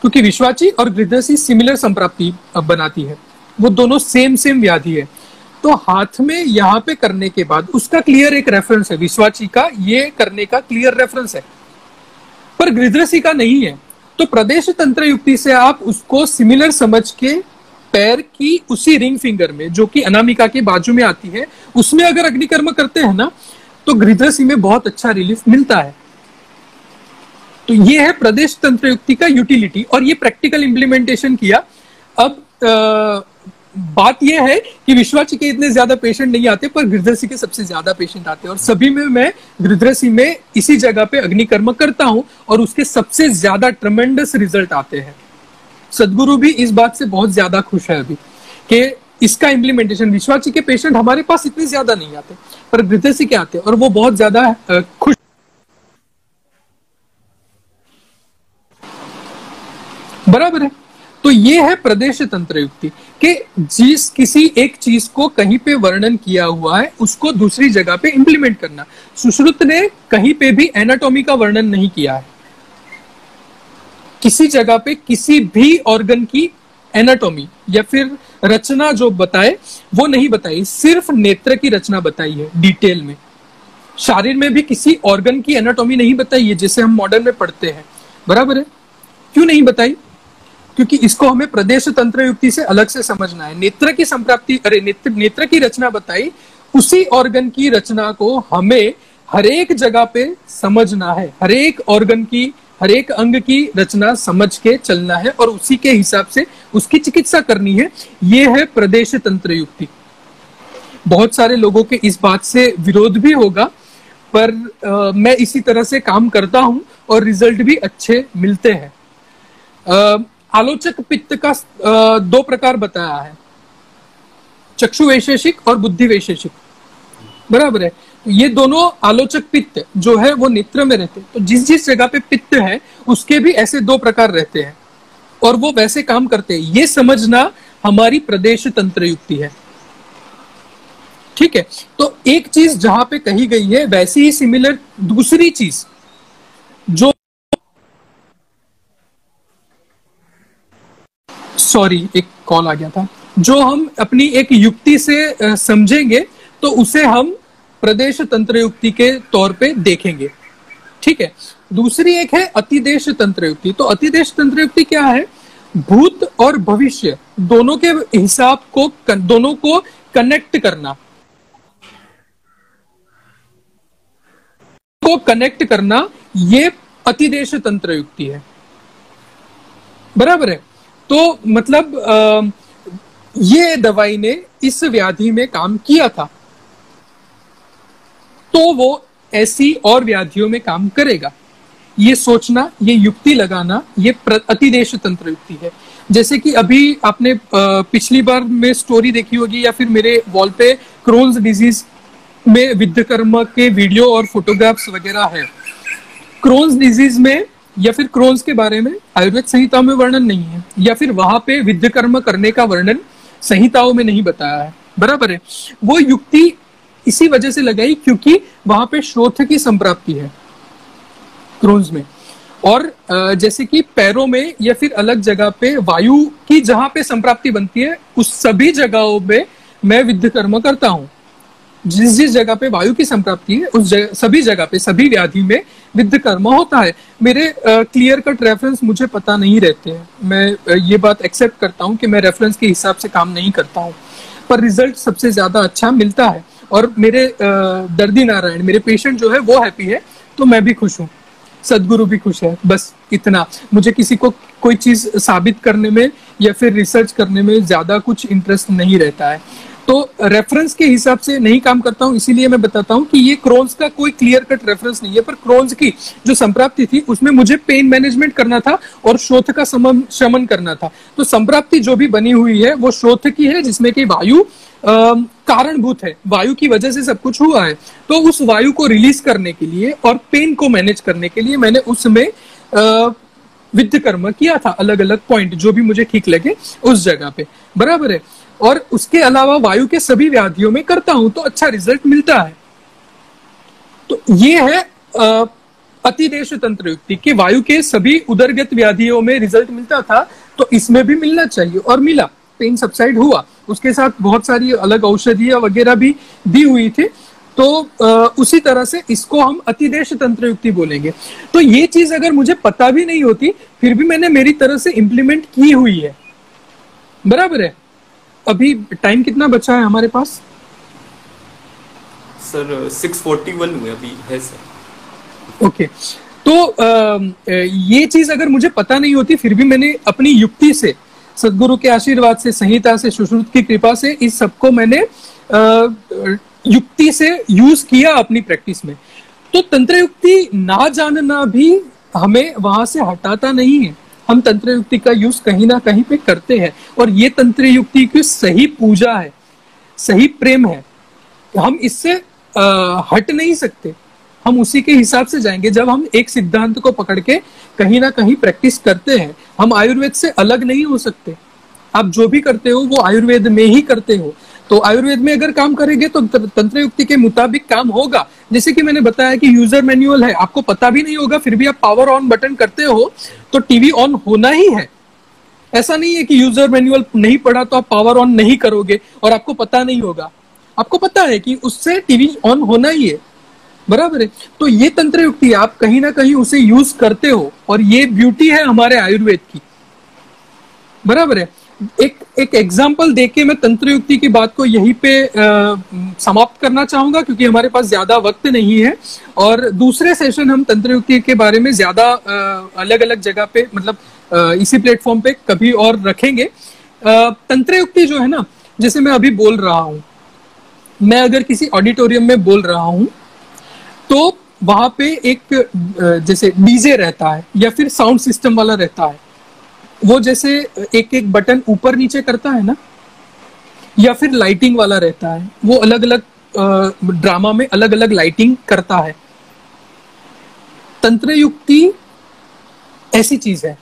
क्योंकि विश्वाची और गृध्रसी सिमिलर संप्राप्ति बनाती है, वो दोनों सेम व्याधि है। तो हाथ में यहाँ पे करने के बाद उसका क्लियर एक रेफरेंस है, विश्वाची का ये करने का क्लियर रेफरेंस है, पर गृध्रसी का नहीं है। तो प्रदेश तंत्र युक्ति से आप उसको सिमिलर समझ के पैर की उसी रिंग फिंगर में जो कि अनामिका के बाजू में आती है, उसमें अगर अग्निकर्म करते हैं ना तो गृध्रसी में बहुत अच्छा रिलीफ मिलता है। तो ये है प्रदेश तंत्र युक्ति का यूटिलिटी और ये प्रैक्टिकल इंप्लीमेंटेशन किया। अब बात यह है कि विश्वाची के इतने ज्यादा पेशेंट नहीं आते पर गृध्रसी के सबसे ज्यादा पेशेंट आते हैं और सभी में मैं गृध्रसी में इसी जगह पे अग्निकर्म करता हूं और उसके सबसे ज्यादा ट्रमेंडस रिजल्ट आते हैं। सदगुरु भी इस बात से बहुत ज्यादा खुश है अभी कि इसका इम्प्लीमेंटेशन, विश्वाची के पेशेंट हमारे पास इतने ज्यादा नहीं आते पर गृध्रसी के आते हैं और वो बहुत ज्यादा खुश। बराबर है। तो ये है प्रदेश तंत्र युक्ति कि जिस किसी एक चीज को कहीं पे वर्णन किया हुआ है उसको दूसरी जगह पे इंप्लीमेंट करना। सुश्रुत ने कहीं पे भी एनाटॉमी का वर्णन नहीं किया है, किसी जगह पे किसी भी ऑर्गन की एनाटॉमी या फिर रचना जो बताए वो नहीं बताई, सिर्फ नेत्र की रचना बताई है डिटेल में। शरीर में भी किसी ऑर्गन की एनाटॉमी नहीं बताई है जैसे हम मॉडर्न में पढ़ते हैं। बराबर है। क्यों नहीं बताई? क्योंकि इसको हमें प्रदेश तंत्र युक्ति से अलग से समझना है। नेत्र की संप्राप्ति, अरे नेत्र की रचना बताई, उसी ऑर्गन की रचना को हमें हरेक जगह पे समझना है, हरेक ऑर्गन की हरेक अंग की रचना समझ के चलना है और उसी के हिसाब से उसकी चिकित्सा करनी है। ये है प्रदेश तंत्र युक्ति। बहुत सारे लोगों के इस बात से विरोध भी होगा पर मैं इसी तरह से काम करता हूँ और रिजल्ट भी अच्छे मिलते हैं। आलोचक पित्त का दो प्रकार बताया है, चक्षु वैशेषिक और बुद्धि वैशेषिक। बराबर है। तो ये दोनों आलोचक पित्त जो है वो नेत्र में रहते हैं। तो जिस जिस जगह पे पित्त है उसके भी ऐसे दो प्रकार रहते हैं और वो वैसे काम करते हैं। ये समझना हमारी प्रदेश तंत्र युक्ति है। ठीक है। तो एक चीज जहां पे कही गई है वैसी ही सिमिलर दूसरी चीज जो एक कॉल आ गया था, जो हम अपनी एक युक्ति से समझेंगे तो उसे हम प्रदेश तंत्र युक्ति के तौर पे देखेंगे। ठीक है। दूसरी एक है अतिदेश तंत्र युक्ति। तो अतिदेश तंत्र युक्ति क्या है? भूत और भविष्य दोनों के हिसाब को, दोनों को कनेक्ट करना, को कनेक्ट करना, ये अतिदेश तंत्र युक्ति है। बराबर है। तो मतलब ये दवाई ने इस व्याधि में काम किया था तो वो ऐसी और व्याधियों में काम करेगा, ये सोचना, ये युक्ति लगाना, ये अतिदेश तंत्र युक्ति है। जैसे कि अभी आपने पिछली बार में स्टोरी देखी होगी या फिर मेरे वॉल पे क्रोन्स डिजीज में विद्यकर्मा के वीडियो और फोटोग्राफ्स वगैरह है। क्रोन्स डिजीज में या फिर क्रोन्स के बारे में आयुर्वेद संहिता में वर्णन नहीं है या फिर वहां पे विद्यकर्म करने का वर्णन संहिताओं में नहीं बताया है। बराबर है। वो युक्ति इसी वजह से लगाई क्योंकि वहां पे श्रोथ की संप्राप्ति है क्रोन्स में, और जैसे कि पैरों में या फिर अलग जगह पे वायु की जहां पे संप्राप्ति बनती है उस सभी जगहों में मैं विद्यकर्म करता हूँ। जिस जिस जगह पे वायु की संप्राप्ति है उस सभी जगह पे सभी व्याधि में विद्यकर्म होता है। मेरे क्लियर कट रेफरेंस मुझे पता नहीं रहते हैं, मैं ये बात एक्सेप्ट करता हूँ कि मैं रेफरेंस के हिसाब से काम नहीं करता हूँ पर रिजल्ट सबसे ज्यादा अच्छा मिलता है और मेरे दर्दी नारायण मेरे पेशेंट जो है वो हैप्पी है तो मैं भी खुश हूँ, सदगुरु भी खुश है। बस इतना। मुझे किसी को कोई चीज साबित करने में या फिर रिसर्च करने में ज्यादा कुछ इंटरेस्ट नहीं रहता है तो रेफरेंस के हिसाब से नहीं काम करता हूं, इसीलिए मैं बताता हूं कि ये क्रोन्स का कोई क्लियर कट रेफरेंस नहीं है पर क्रोन्स की जो संप्राप्ति थी उसमें मुझे पेन मैनेजमेंट करना था और श्रोथ का शमन करना था। तो संप्राप्ति जो भी बनी हुई है वो श्रोथ की है जिसमें कि वायु कारणभूत है, वायु की वजह से सब कुछ हुआ है। तो उस वायु को रिलीज करने के लिए और पेन को मैनेज करने के लिए मैंने उसमें विद्यकर्म किया था, अलग अलग पॉइंट जो भी मुझे ठीक लगे उस जगह पे। बराबर है। और उसके अलावा वायु के सभी व्याधियों में करता हूं तो अच्छा रिजल्ट मिलता है। तो ये है अतिदेश तंत्र युक्ति कि वायु के सभी उदरगत व्याधियों में रिजल्ट मिलता था तो इसमें भी मिलना चाहिए और मिला, पेन सबसाइड हुआ। उसके साथ बहुत सारी अलग औषधियां वगैरह भी दी हुई थी तो उसी तरह से इसको हम अतिदेश तंत्र युक्ति बोलेंगे। तो ये चीज अगर मुझे पता भी नहीं होती फिर भी मैंने मेरी तरह से इम्प्लीमेंट की हुई है। बराबर है। अभी टाइम कितना बचा है हमारे पास? सर 6:41 हुए अभी है सर। ओके तो ये चीज अगर मुझे पता नहीं होती फिर भी मैंने अपनी युक्ति से, सदगुरु के आशीर्वाद से, संहिता से, सुश्रुत की कृपा से इस सबको मैंने युक्ति से यूज किया अपनी प्रैक्टिस में। तो तंत्रयुक्ति ना जानना भी हमें वहां से हटाता नहीं है, हम तंत्रयुक्ति का यूज कहीं ना कहीं पे करते हैं और ये तंत्रयुक्ति की सही पूजा है, सही प्रेम है। हम इससे हट नहीं सकते, हम उसी के हिसाब से जाएंगे। जब हम एक सिद्धांत को पकड़ के कहीं ना कहीं प्रैक्टिस करते हैं, हम आयुर्वेद से अलग नहीं हो सकते। आप जो भी करते हो वो आयुर्वेद में ही करते हो, तो आयुर्वेद में अगर काम करेंगे तो तंत्रयुक्ति के मुताबिक काम होगा। जैसे कि मैंने बताया कि यूजर मैनुअल है, आपको पता भी नहीं होगा फिर भी आप पावर ऑन बटन करते हो तो टीवी ऑन होना ही है। ऐसा नहीं है कि यूजर मैनुअल नहीं पढ़ा तो आप पावर ऑन नहीं करोगे और आपको पता नहीं होगा, आपको पता है कि उससे टीवी ऑन होना ही है, बराबर है। तो ये तंत्रयुक्ति आप कहीं ना कहीं उसे यूज करते हो और ये ब्यूटी है हमारे आयुर्वेद की, बराबर है। एक एग्जाम्पल देके मैं तंत्रयुक्ति की बात को यहीं पे समाप्त करना चाहूंगा क्योंकि हमारे पास ज्यादा वक्त नहीं है और दूसरे सेशन हम तंत्रयुक्ति के बारे में ज्यादा अलग अलग जगह पे मतलब इसी प्लेटफॉर्म पे कभी और रखेंगे। तंत्रयुक्ति जो है ना, जैसे मैं अभी बोल रहा हूँ, मैं अगर किसी ऑडिटोरियम में बोल रहा हूँ तो वहां पे एक जैसे डीजे रहता है या फिर साउंड सिस्टम वाला रहता है, वो जैसे एक एक बटन ऊपर नीचे करता है ना, या फिर लाइटिंग वाला रहता है, वो अलग अलग ड्रामा में अलग अलग लाइटिंग करता है। तंत्रयुक्ति ऐसी चीज है,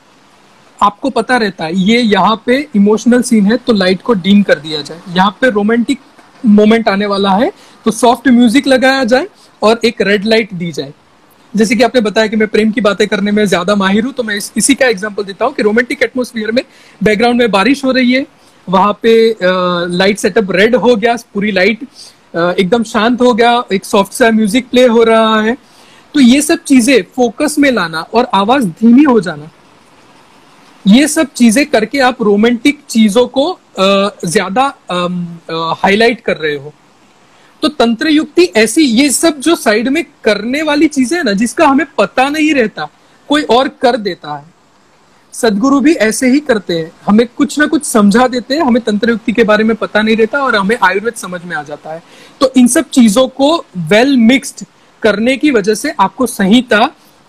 आपको पता रहता है ये यहाँ पे इमोशनल सीन है तो लाइट को डिम कर दिया जाए, यहाँ पे रोमांटिक मोमेंट आने वाला है तो सॉफ्ट म्यूजिक लगाया जाए और एक रेड लाइट दी जाए। जैसे कि आपने बताया कि मैं प्रेम की बातें करने में ज्यादा माहिर हूं तो मैं इसी का एग्जांपल देता हूं कि रोमांटिक एटमॉस्फेयर में बैकग्राउंड में बारिश हो रही है, वहां पे लाइट सेटअप रेड हो गया, पूरी लाइट एकदम शांत हो गया, एक सॉफ्ट सा म्यूजिक प्ले हो रहा है। तो ये सब चीजें फोकस में लाना और आवाज धीमी हो जाना, ये सब चीजें करके आप रोमांटिक चीजों को ज्यादा हाईलाइट कर रहे हो। तो तंत्रयुक्ति ऐसी ये सब जो साइड में करने वाली चीजें है ना, जिसका हमें पता नहीं रहता, कोई और कर देता है। सदगुरु भी ऐसे ही करते हैं, हमें कुछ ना कुछ समझा देते हैं, हमें तंत्रयुक्ति के बारे में पता नहीं रहता और हमें आयुर्वेद समझ में आ जाता है। तो इन सब चीजों को वेल मिक्स्ड करने की वजह से आपको संहिता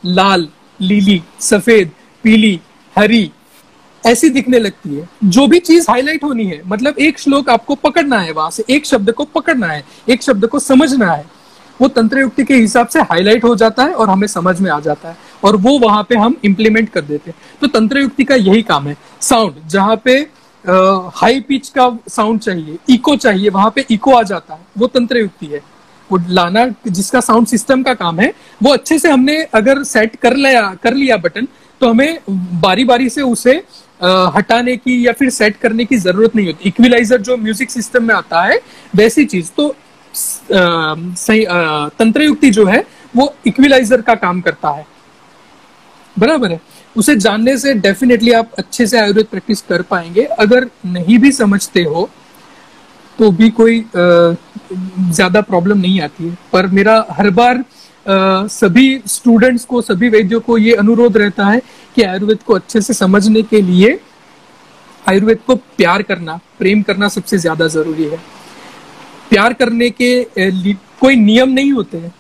लाल, लीली, सफेद, पीली, हरी ऐसी दिखने लगती है। जो भी चीज हाईलाइट होनी है, मतलब एक श्लोक आपको पकड़ना है, वहां से एक शब्द को पकड़ना है, एक शब्द को समझना है, वो तंत्रयुक्ति के हिसाब से हाईलाइट हो जाता है और हमें समझ में आ जाता है और वो वहां पे हम इम्प्लीमेंट कर देते हैं। तो तंत्रयुक्ति का यही काम है। साउंड, जहाँ पे हाई पिच का साउंड चाहिए, इको चाहिए, वहां पे इको आ जाता है, वो तंत्रयुक्ति है। वो लाना जिसका साउंड सिस्टम का काम है, वो अच्छे से हमने अगर सेट कर लिया बटन तो हमें बारी बारी से उसे हटाने की या फिर सेट करने की जरूरत नहीं होती। इक्विलाइजर जो म्यूजिक सिस्टम में आता है वैसी चीज। तो तंत्रयुक्ति जो है वो इक्विलाइजर का काम करता है, बराबर है। उसे जानने से डेफिनेटली आप अच्छे से आयुर्वेद प्रैक्टिस कर पाएंगे। अगर नहीं भी समझते हो तो भी कोई ज्यादा प्रॉब्लम नहीं आती है। पर मेरा हर बार सभी स्टूडेंट्स को, सभी वैद्यों को ये अनुरोध रहता है कि आयुर्वेद को अच्छे से समझने के लिए आयुर्वेद को प्यार करना, प्रेम करना सबसे ज्यादा जरूरी है। प्यार करने के कोई नियम नहीं होते हैं।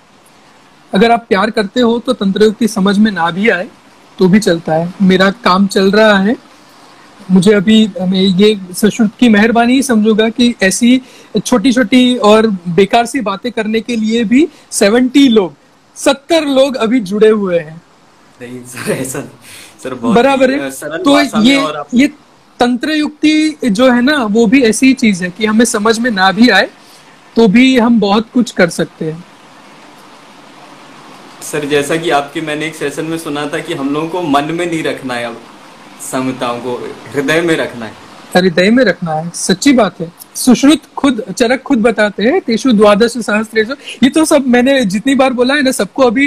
अगर आप प्यार करते हो तो तंत्रयुक्ति समझ में ना भी आए तो भी चलता है। मेरा काम चल रहा है, मुझे अभी ये सुश्रुत की मेहरबानी ही समझूंगा कि ऐसी छोटी छोटी और बेकार सी बातें करने के लिए भी 70 लोग 70 लोग अभी जुड़े हुए हैं। नहीं सर, ऐसा सर, बराबर है। तो ये तंत्रयुक्ति जो है ना, वो भी ऐसी चीज है कि हमें समझ में ना भी आए तो भी हम बहुत कुछ कर सकते हैं। सर जैसा कि आपके मैंने एक सेशन में सुना था कि हम लोगों को मन में नहीं रखना है, अब संहिताओं को हृदय में रखना है, हृदय में रखना है। सच्ची बात है। सुश्रुत खुद, चरक खुद बताते हैं, तेषु द्वादश सहस्रेषु। ये तो सब मैंने जितनी बार बोला है ना, सबको अभी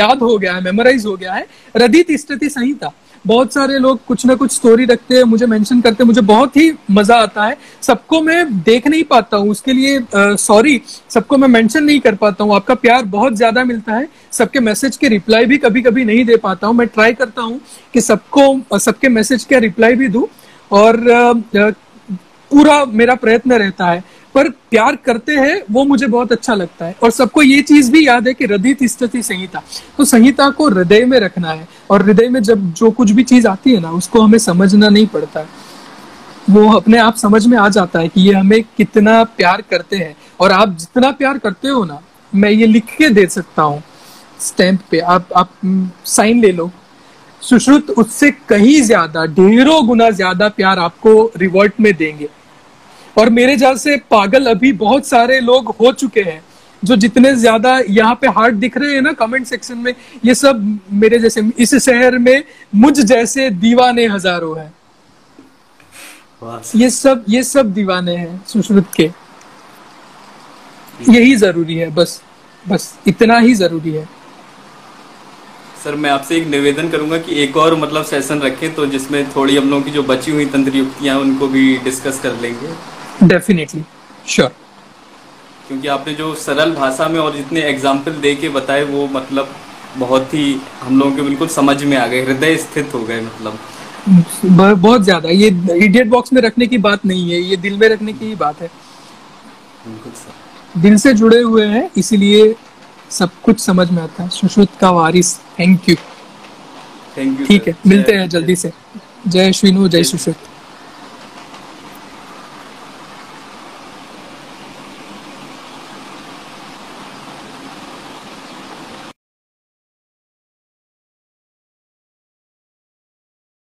याद हो गया है, मेमोराइज हो गया है। रदिति तिष्ठति संहिता। बहुत सारे लोग कुछ ना कुछ स्टोरी रखते हैं, मुझे मेंशन करते हैं, मुझे बहुत ही मजा आता है। सबको मैं देख नहीं पाता हूँ, उसके लिए सॉरी, सबको मैं मेंशन नहीं कर पाता हूँ। आपका प्यार बहुत ज्यादा मिलता है, सबके मैसेज के रिप्लाई भी कभी कभी नहीं दे पाता हूँ। मैं ट्राई करता हूँ कि सबको सबके मैसेज का रिप्लाई भी दूँ और पूरा मेरा प्रयत्न रहता है, पर प्यार करते हैं वो मुझे बहुत अच्छा लगता है। और सबको ये चीज भी याद है कि हृदय तिष्ठति संहिता, तो संहिता को हृदय में रखना है, और हृदय में जब जो कुछ भी चीज आती है ना, उसको हमें समझना नहीं पड़ता है, वो अपने आप समझ में आ जाता है कि ये हमें कितना प्यार करते हैं। और आप जितना प्यार करते हो ना, मैं ये लिख के दे सकता हूँ स्टैंप पे, आप साइन ले लो, सुश्रुत उससे कहीं ज्यादा, ढेरों गुना ज्यादा प्यार आपको रिवॉर्ड में देंगे। और मेरे जैसे पागल अभी बहुत सारे लोग हो चुके हैं, जो जितने ज्यादा यहाँ पे हार्ट दिख रहे हैं ना कमेंट सेक्शन में, ये सब मेरे जैसे, इस शहर में मुझ जैसे दीवाने हजारों हैं। ये सब दीवाने हैं सुश्रुत के। यही जरूरी है, बस इतना ही जरूरी है। सर मैं आपसे एक निवेदन करूंगा कि एक और मतलब सेशन रखें, तो जिसमें थोड़ी हम लोगों की जो बची हुई तंत्रयुक्तियां उनको भी डिस्कस कर लेंगे। Definitely, sure. क्योंकि आपने जो सरल भाषा में और जितने एग्जाम्पल दे के बताए, वो मतलब बहुत ही हम लोगों के बिल्कुल समझ में आ गए, हृदय स्थित हो गए। मतलब बहुत ज्यादा, ये इडियट बॉक्स में रखने की बात नहीं है, ये दिल में रखने की बात है। बिल्कुल सर, दिल से जुड़े हुए हैं, इसीलिए सब कुछ समझ में आता है। सुश्रुत का वारिस, थैंक यू। ठीक है, मिलते हैं जल्दी से। जय श्रीनु, जय सुश्रुत।